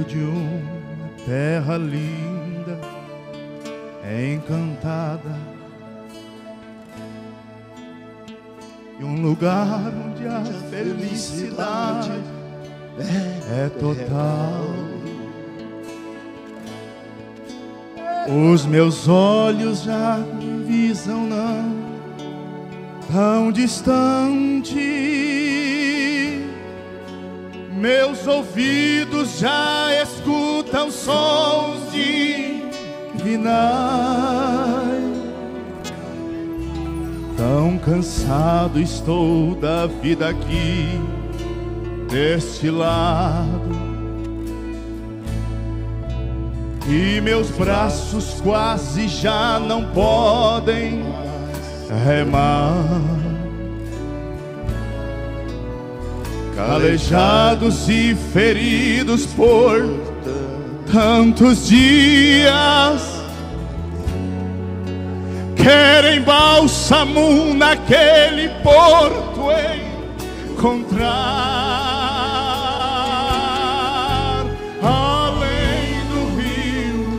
Perto de uma terra linda, encantada, e um lugar onde a felicidade é total. Os meus olhos já me visam não tão distante, meus ouvidos já escutam sons divinais. Tão cansado estou da vida aqui, deste lado, e meus braços quase já não podem remar. Calejados e feridos por tantos dias, querem bálsamo naquele porto encontrar. Além do rio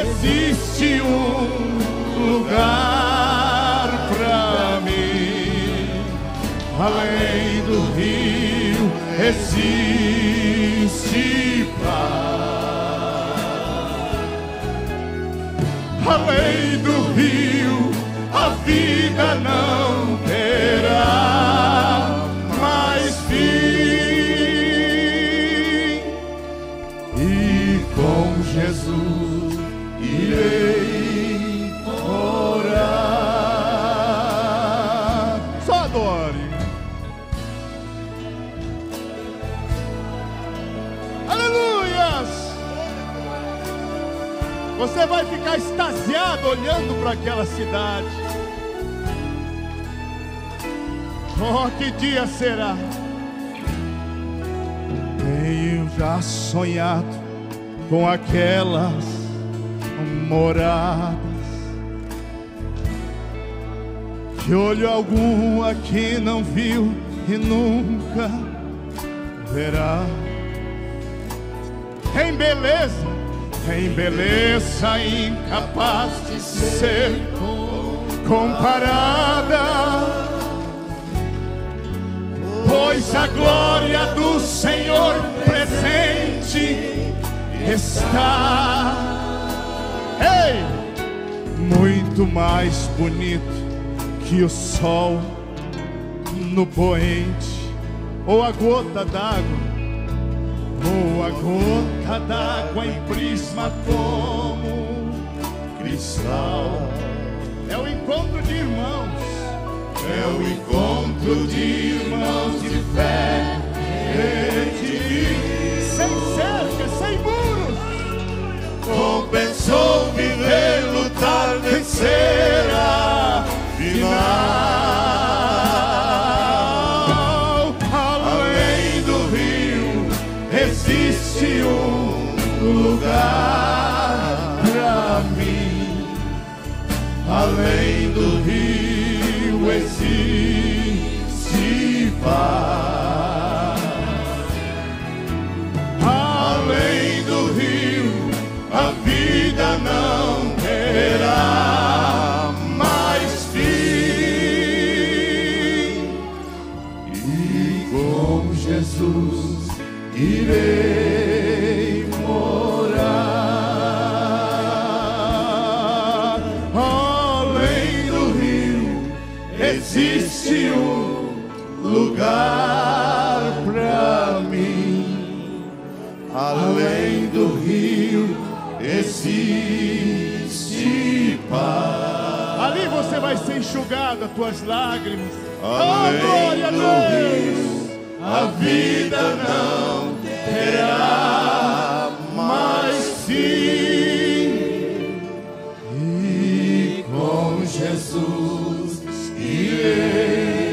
existe um lugar pra mim. Além do rio existe paz. Além do rio a vida não terá mais fim. E com Jesus irei orar. Só adore. Aleluias! Você vai ficar extasiado olhando para aquela cidade. Oh, que dia será? Tenho já sonhado com aquelas moradas, de olho algum aqui não viu e nunca verá. Tem beleza incapaz de ser comparada, pois a glória do Senhor presente está. Ei! Muito mais bonito que o sol no poente, ou a gota d'água, ou a gota d'água em prisma como cristal. É o encontro de irmãos, é o encontro de irmãos de fé, sem cerca, sem muros. Compensou viver, lutar, vencer a final. Além do rio existe um lugar pra mim. Além do rio existe paz. Além do rio a vida não terá mais fim. E com Jesus irei morar. Além do rio existe um lugar pra mim. Além do rio existe paz. Ali você vai ser enxugado as tuas lágrimas. Além glória do a Deus, rio, a vida não terá mais fim. E com Jesus irei.